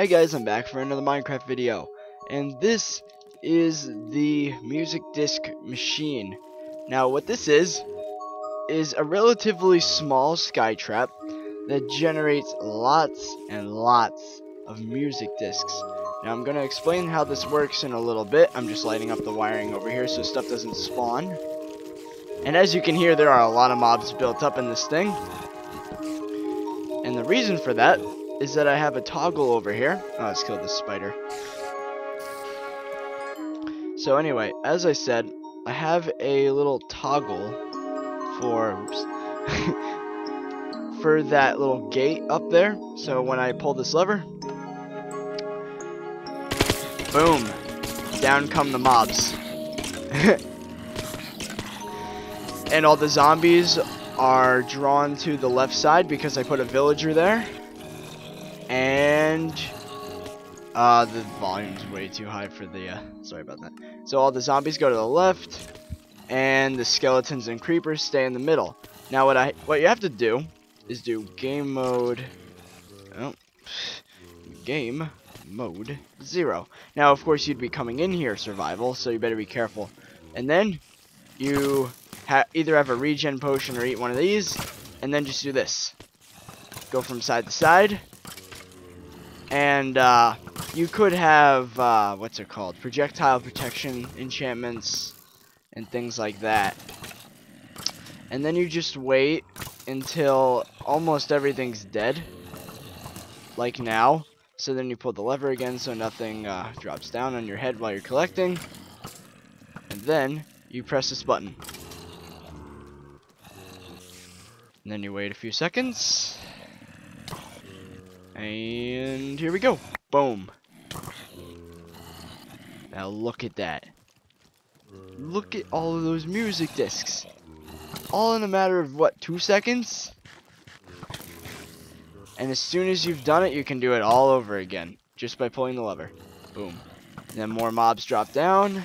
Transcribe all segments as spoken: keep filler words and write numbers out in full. Hey guys, I'm back for another Minecraft video, and this is the music disc machine. Now what this is is a relatively small skytrap that generates lots and lots of music discs. Now I'm gonna explain how this works in a little bit. I'm just lighting up the wiring over here so stuff doesn't spawn. And as you can hear, there are a lot of mobs built up in this thing, and the reason for that is that I have a toggle over here. Oh, let's kill this spider. So anyway, as I said, I have a little toggle for for that little gate up there. So when I pull this lever, boom, down come the mobs. And all the zombies are drawn to the left side because I put a villager there. And uh, the volume's way too high for the, uh, sorry about that. So all the zombies go to the left, and the skeletons and creepers stay in the middle. Now what I, what you have to do is do game mode, oh, game mode zero. Now of course you'd be coming in here survival, so you better be careful. And then you ha either have a regen potion or eat one of these, and then just do this. Go from side to side. And uh, you could have, uh, what's it called, projectile protection enchantments and things like that. And then you just wait until almost everything's dead, like now. So then you pull the lever again so nothing uh, drops down on your head while you're collecting. And then you press this button. And then you wait a few seconds. And here we go. Boom. Now look at that. Look at all of those music discs. All in a matter of, what, two seconds? And as soon as you've done it, you can do it all over again. Just by pulling the lever. Boom. And then more mobs drop down.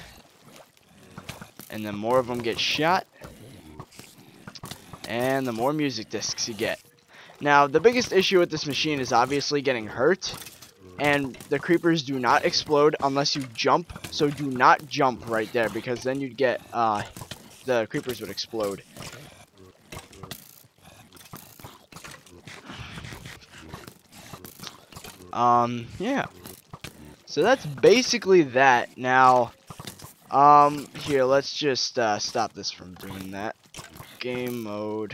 And then more of them get shot. And the more music discs you get. Now, the biggest issue with this machine is obviously getting hurt, and the creepers do not explode unless you jump, so do not jump right there, because then you'd get, uh, the creepers would explode. Um, yeah. So that's basically that. Now, um, here, let's just, uh, stop this from doing that. Game mode.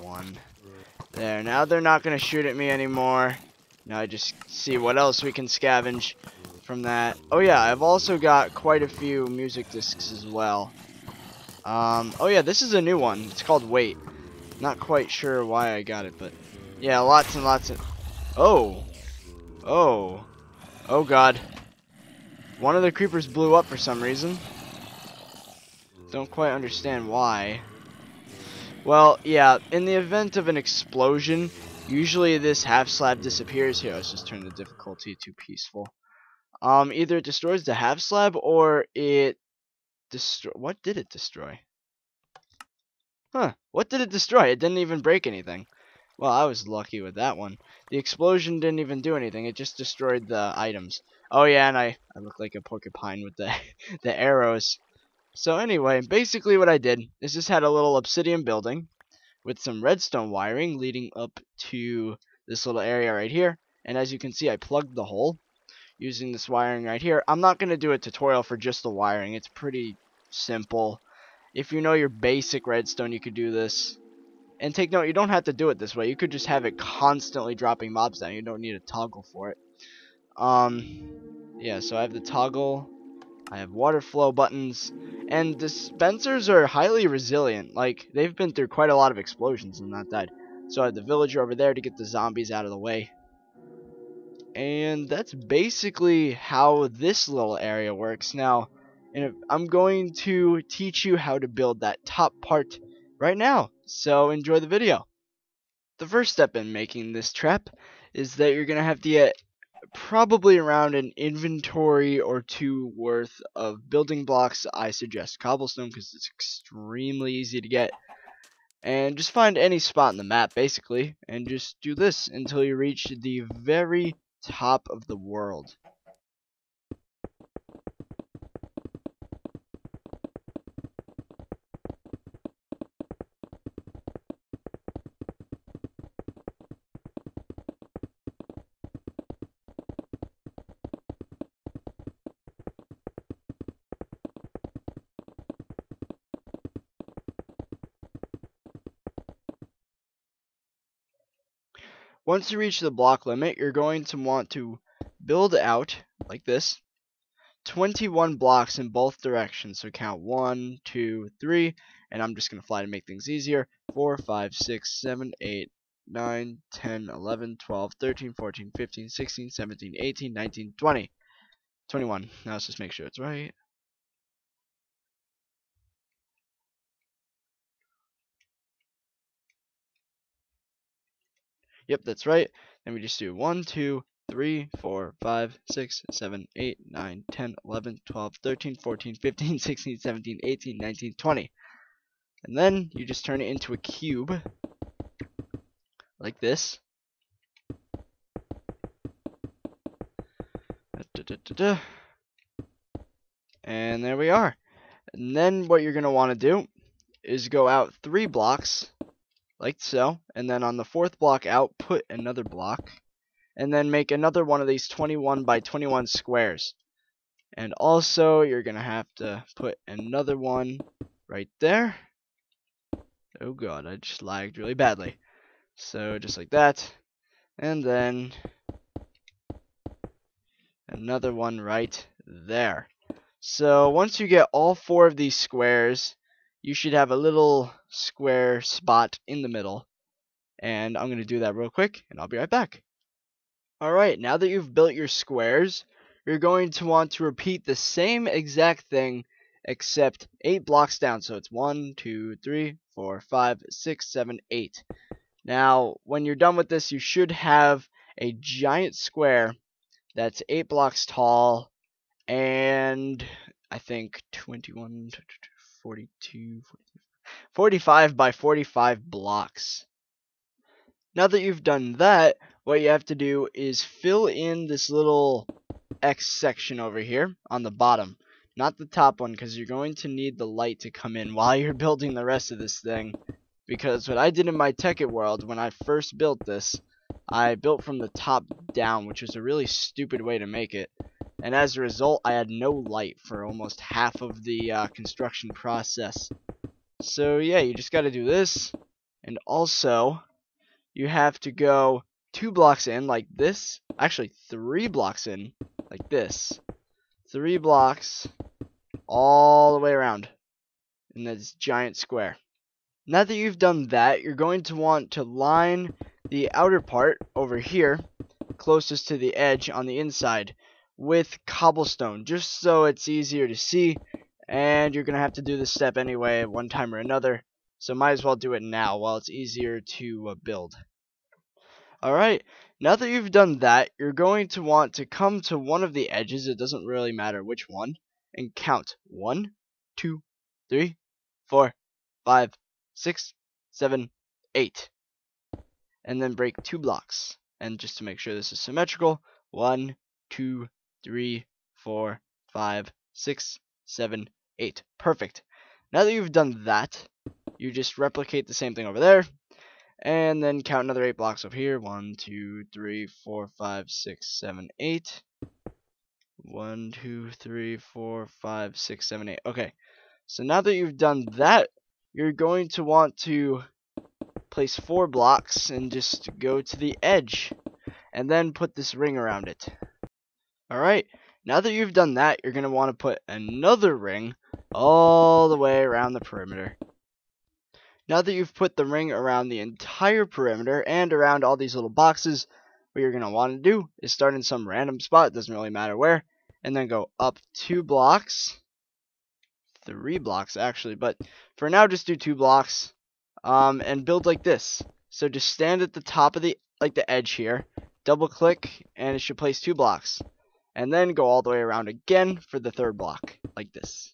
One. There, now they're not gonna shoot at me anymore. Now I just see what else we can scavenge from that. Oh yeah, I've also got quite a few music discs as well. Um, oh yeah, this is a new one. It's called Wait. Not quite sure why I got it, but yeah, lots and lots of. Oh, oh, oh god! One of the creepers blew up for some reason. Don't quite understand why. Well, yeah, in the event of an explosion, usually this half slab disappears. Here, let's just turn the difficulty to peaceful. Um, either it destroys the half slab or it destroy. What did it destroy? Huh, what did it destroy? It didn't even break anything. Well, I was lucky with that one. The explosion didn't even do anything. It just destroyed the items. Oh yeah, and I, I look like a porcupine with the, the arrows. So anyway, basically what I did is just had a little obsidian building with some redstone wiring leading up to this little area right here. And as you can see, I plugged the hole using this wiring right here. I'm not going to do a tutorial for just the wiring. It's pretty simple. If you know your basic redstone, you could do this. And take note, you don't have to do it this way. You could just have it constantly dropping mobs down. You don't need a toggle for it. Um, yeah, so I have the toggle. I have water flow buttons, and dispensers are highly resilient. Like, they've been through quite a lot of explosions and not died. So I have the villager over there to get the zombies out of the way. And that's basically how this little area works. Now, and I'm going to teach you how to build that top part right now. So enjoy the video. The first step in making this trap is that you're going to have to get probably around an inventory or two worth of building blocks. I suggest cobblestone because it's extremely easy to get. and just find any spot in the map basically, and just do this until you reach the very top of the world. Once you reach the block limit, you're going to want to build out, like this, twenty-one blocks in both directions. So count one, two, three, and I'm just going to fly to make things easier, four, five, six, seven, eight, nine, ten, eleven, twelve, thirteen, fourteen, fifteen, sixteen, seventeen, eighteen, nineteen, twenty, twenty-one. Now let's just make sure it's right. Yep, that's right. Then we just do one, two, three, four, five, six, seven, eight, nine, ten, eleven, twelve, thirteen, fourteen, fifteen, sixteen, seventeen, eighteen, nineteen, twenty. And then you just turn it into a cube, like this. And there we are. And then what you're going to want to do is go out three blocks, like so, and then on the fourth block out, put another block, and then make another one of these twenty-one by twenty-one squares. And also, you're going to have to put another one right there. Oh god, I just lagged really badly. So, just like that. And then another one right there. So, once you get all four of these squares, you should have a little square spot in the middle. And I'm going to do that real quick, and I'll be right back. Alright, now that you've built your squares, you're going to want to repeat the same exact thing, except eight blocks down. So it's one, two, three, four, five, six, seven, eight. Now, when you're done with this, you should have a giant square that's eight blocks tall, and I think twenty-one... forty-two, forty-five by forty-five blocks. Now that you've done that, what you have to do is fill in this little X section over here on the bottom, not the top one, because you're going to need the light to come in while you're building the rest of this thing, because what I did in my Tekkit world when I first built this, I built from the top down, which was a really stupid way to make it. And as a result, I had no light for almost half of the uh, construction process. So yeah, you just got to do this. And also, you have to go two blocks in like this. Actually, three blocks in like this. Three blocks all the way around in this giant square. Now that you've done that, you're going to want to line the outer part over here, closest to the edge on the inside, with cobblestone, just so it's easier to see. And you're gonna have to do this step anyway at one time or another, so might as well do it now while it's easier to uh, build. Alright, now that you've done that, you're going to want to come to one of the edges, it doesn't really matter which one, and count one, two, three, four, five, six, seven, eight, and then break two blocks. And just to make sure this is symmetrical, one, two, three, four, five, six, seven, eight. Perfect. Now that you've done that, you just replicate the same thing over there, and then count another eight blocks over here. one, two, three, four, five, six, seven, eight. one, two, three, four, five, six, seven, eight. Okay. So now that you've done that, you're going to want to place four blocks and just go to the edge, and then put this ring around it. Alright, now that you've done that, you're going to want to put another ring all the way around the perimeter. Now that you've put the ring around the entire perimeter and around all these little boxes, what you're going to want to do is start in some random spot, doesn't really matter where, and then go up two blocks, three blocks actually, but for now just do two blocks, um, and build like this. So just stand at the top of the, like the edge here, double click, and it should place two blocks. And then go all the way around again for the third block, like this.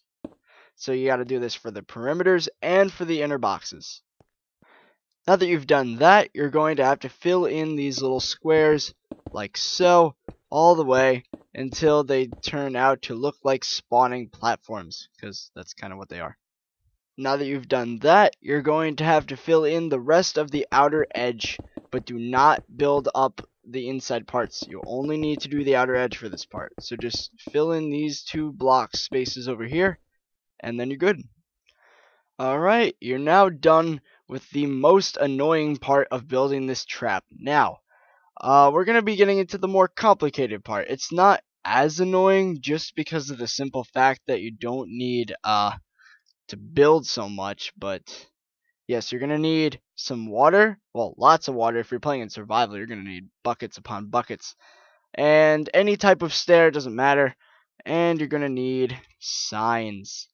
So you got to do this for the perimeters and for the inner boxes. Now that you've done that, you're going to have to fill in these little squares like so, all the way until they turn out to look like spawning platforms, because that's kind of what they are. Now that you've done that, you're going to have to fill in the rest of the outer edge, but do not build up the inside parts. You only need to do the outer edge for this part. So just fill in these two block spaces over here, and then you're good. Alright, you're now done with the most annoying part of building this trap. Now, uh, we're going to be getting into the more complicated part. It's not as annoying just because of the simple fact that you don't need uh, to build so much, but yes, you're going to need some water. Well, lots of water. If you're playing in survival, you're going to need buckets upon buckets. And any type of stair, doesn't matter. And you're going to need signs.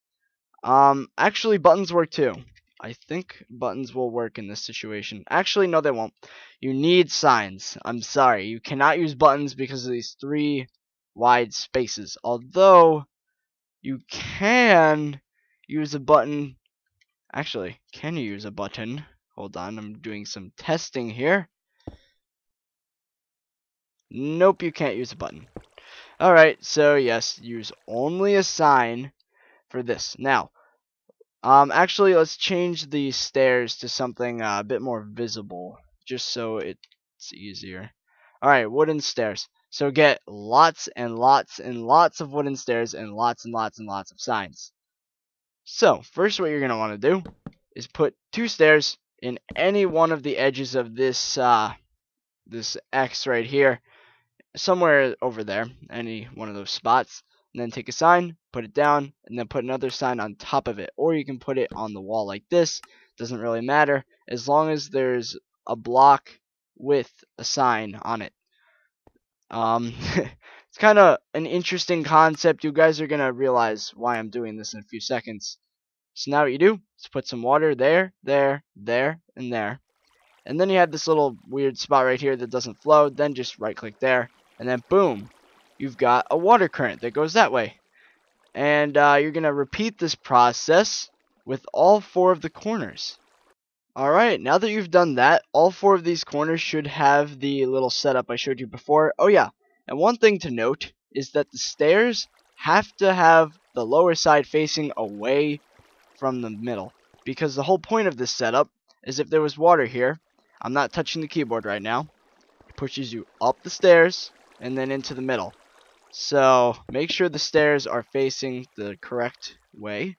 Um, actually, buttons work too. I think buttons will work in this situation. Actually, no, they won't. You need signs. I'm sorry. You cannot use buttons because of these three wide spaces. Although, you can use a button. Actually, can you use a button? Hold on, I'm doing some testing here. Nope, you can't use a button. Alright, so yes, use only a sign for this. Now, Um, actually, let's change the stairs to something uh, a bit more visible, just so it's easier. Alright, wooden stairs. So get lots and lots and lots of wooden stairs and lots and lots and lots of signs. So, first what you're going to want to do is put two stairs in any one of the edges of this, uh, this X right here, somewhere over there, any one of those spots. And then take a sign, put it down, and then put another sign on top of it. Or you can put it on the wall like this. Doesn't really matter, as long as there's a block with a sign on it. Um, it's kind of an interesting concept. You guys are going to realize why I'm doing this in a few seconds. So now what you do is put some water there, there, there, and there. And then you have this little weird spot right here that doesn't flow. Then just right-click there, and then boom. You've got a water current that goes that way. And uh, you're going to repeat this process with all four of the corners. Alright, now that you've done that, all four of these corners should have the little setup I showed you before. Oh yeah, and one thing to note is that the stairs have to have the lower side facing away from the middle. Because the whole point of this setup is if there was water here, I'm not touching the keyboard right now, it pushes you up the stairs and then into the middle. So, make sure the stairs are facing the correct way.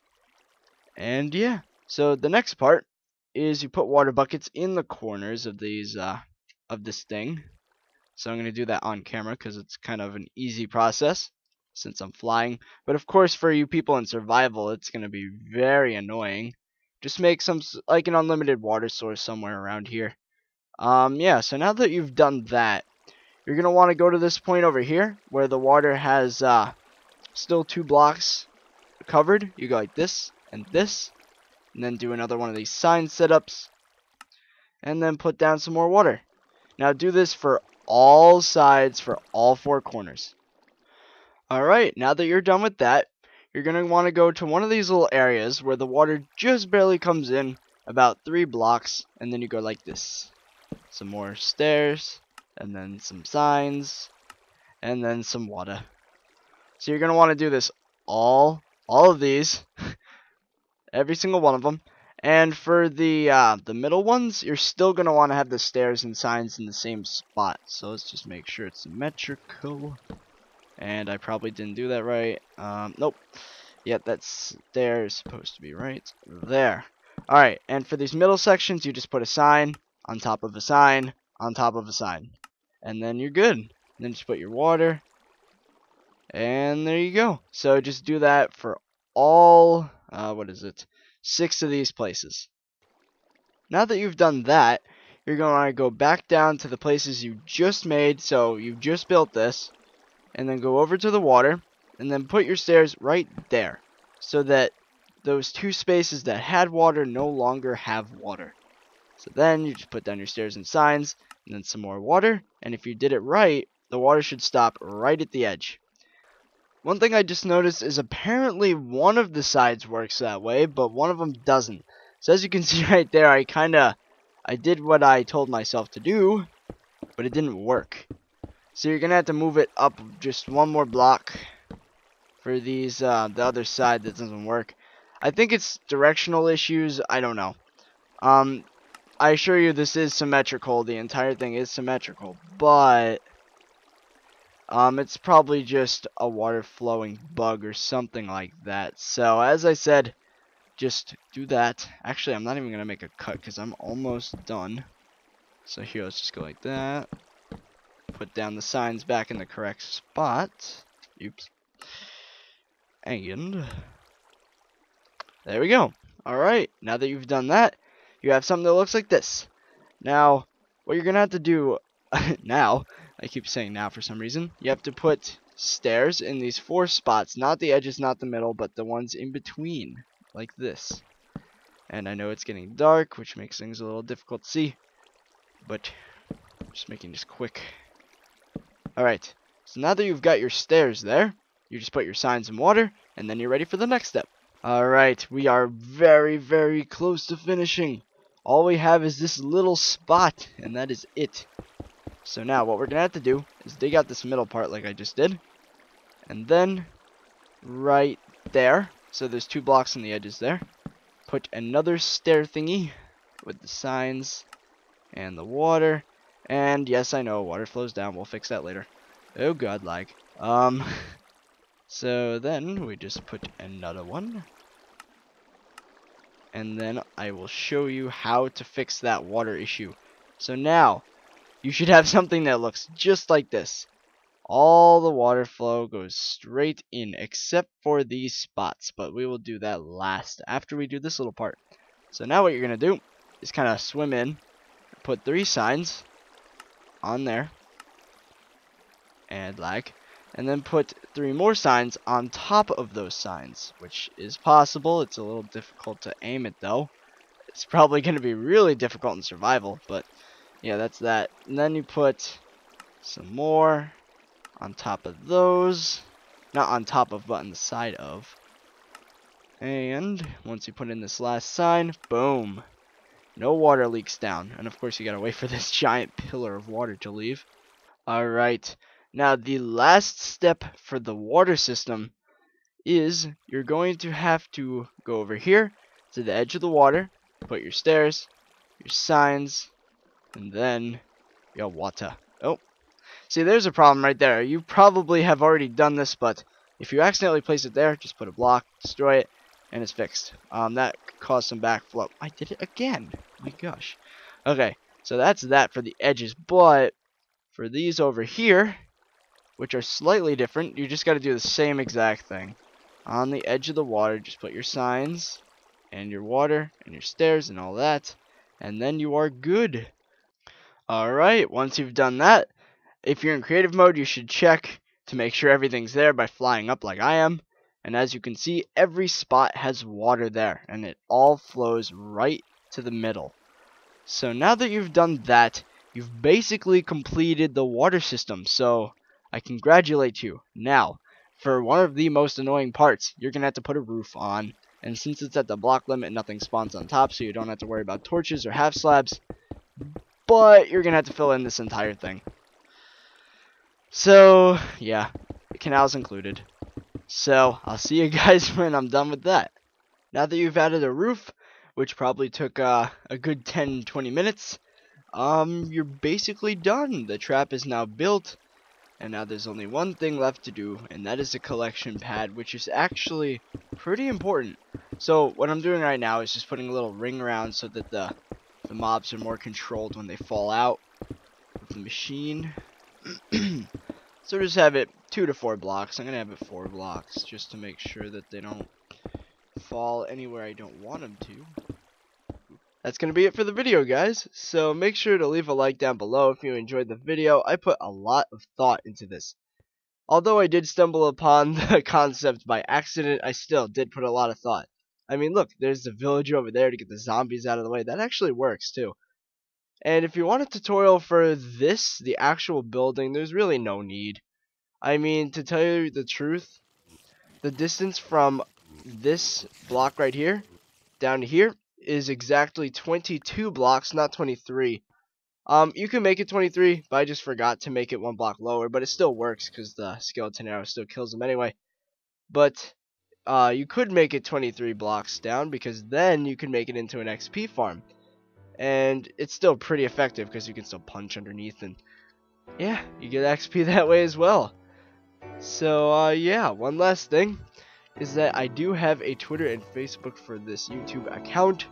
And yeah, so the next part is you put water buckets in the corners of these uh, of this thing. So I'm going to do that on camera because it's kind of an easy process since I'm flying. But of course, for you people in survival, it's going to be very annoying. Just make some like an unlimited water source somewhere around here. Um, yeah, so now that you've done that, you're going to want to go to this point over here where the water has uh, still two blocks covered. You go like this and this. And then do another one of these sign setups. And then put down some more water. Now do this for all sides, for all four corners. Alright, now that you're done with that, you're going to want to go to one of these little areas where the water just barely comes in, about three blocks. And then you go like this. Some more stairs. And then some signs, and then some water. So you're going to want to do this all, all of these, every single one of them. And for the uh, the middle ones, you're still going to want to have the stairs and signs in the same spot. So let's just make sure it's symmetrical. And I probably didn't do that right. Um, nope. Yep, that stair is supposed to be right there. All right, and for these middle sections, you just put a sign on top of a sign on top of a sign. And then you're good. And then just put your water. And there you go. So just do that for all, uh, what is it, six of these places. Now that you've done that, you're going to want to go back down to the places you just made. So you've just built this. And then go over to the water. And then put your stairs right there. So that those two spaces that had water no longer have water. So then you just put down your stairs and signs. And then some more water, and if you did it right, the water should stop right at the edge. One thing I just noticed is apparently one of the sides works that way, but one of them doesn't. So as you can see right there, I kind of I did what I told myself to do, but it didn't work. So you're gonna have to move it up just one more block for these uh, the other side that doesn't work. I think it's directional issues. I don't know. Um, I assure you this is symmetrical. The entire thing is symmetrical, but um, it's probably just a water flowing bug or something like that. So as I said, just do that. Actually, I'm not even going to make a cut because I'm almost done. So here, let's just go like that. Put down the signs back in the correct spot. Oops. And there we go. Alright, now that you've done that, you have something that looks like this. Now, what you're going to have to do now, I keep saying now for some reason, you have to put stairs in these four spots. Not the edges, not the middle, but the ones in between. Like this. And I know it's getting dark, which makes things a little difficult to see, but I'm just making this quick. Alright, so now that you've got your stairs there, you just put your signs in water, and then you're ready for the next step. Alright, we are very, very close to finishing. All we have is this little spot, and that is it. So now what we're going to have to do is dig out this middle part like I just did, and then right there. So there's two blocks on the edges there. Put another stair thingy with the signs and the water. And yes, I know, water flows down. We'll fix that later. Oh god, lag. Um, so then we just put another one. And then I will show you how to fix that water issue. So now, you should have something that looks just like this. All the water flow goes straight in, except for these spots, but we will do that last, after we do this little part. So now what you're going to do is kind of swim in, put three signs on there, and lag, and then put three more signs on top of those signs, which is possible. It's a little difficult to aim it, though. It's probably going to be really difficult in survival, but yeah, that's that. And then you put some more on top of those, not on top of, but on the side of. And once you put in this last sign, boom, no water leaks down. And of course you gotta wait for this giant pillar of water to leave. Alright, now the last step for the water system is you're going to have to go over here to the edge of the water, put your stairs, your signs, and then your water. Oh, see, there's a problem right there. You probably have already done this, but if you accidentally place it there, just put a block, destroy it, and it's fixed. Um, that caused some backflow. I did it again. My gosh. Okay, so that's that for the edges, but for these over here, which are slightly different, you just got to do the same exact thing. On the edge of the water, just put your signs and your water and your stairs and all that, and then you are good. All right, once you've done that, if you're in creative mode, you should check to make sure everything's there by flying up like I am. And as you can see, every spot has water there, and it all flows right to the middle. So now that you've done that, you've basically completed the water system. So I congratulate you. Now, for one of the most annoying parts, you're going to have to put a roof on. And since it's at the block limit, nothing spawns on top, so you don't have to worry about torches or half slabs. But you're going to have to fill in this entire thing. So, yeah, the canals included. So, I'll see you guys when I'm done with that. Now that you've added a roof, which probably took uh, a good ten to twenty minutes, um, you're basically done. The trap is now built, and now there's only one thing left to do, and that is the collection pad, which is actually pretty important. So, what I'm doing right now is just putting a little ring around so that the, the mobs are more controlled when they fall out of the machine. So just have it two to four blocks. I'm going to have it four blocks just to make sure that they don't fall anywhere I don't want them to. That's going to be it for the video, guys. So make sure to leave a like down below if you enjoyed the video. I put a lot of thought into this. Although I did stumble upon the concept by accident, I still did put a lot of thought. I mean, look, there's the villager over there to get the zombies out of the way. That actually works, too. And if you want a tutorial for this, the actual building, there's really no need. I mean, to tell you the truth, the distance from this block right here down to here is exactly twenty-two blocks, not twenty-three. Um, you can make it twenty-three, but I just forgot to make it one block lower, but it still works because the skeleton arrow still kills them anyway. But uh, you could make it twenty-three blocks down, because then you can make it into an X P farm. And it's still pretty effective because you can still punch underneath, and yeah, you get X P that way as well. So uh, yeah, one last thing is that I do have a Twitter and Facebook for this YouTube account.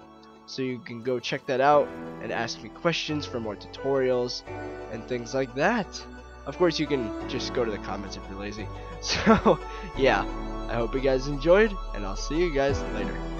So you can go check that out and ask me questions for more tutorials and things like that. Of course, you can just go to the comments if you're lazy. So, yeah, I hope you guys enjoyed, and I'll see you guys later.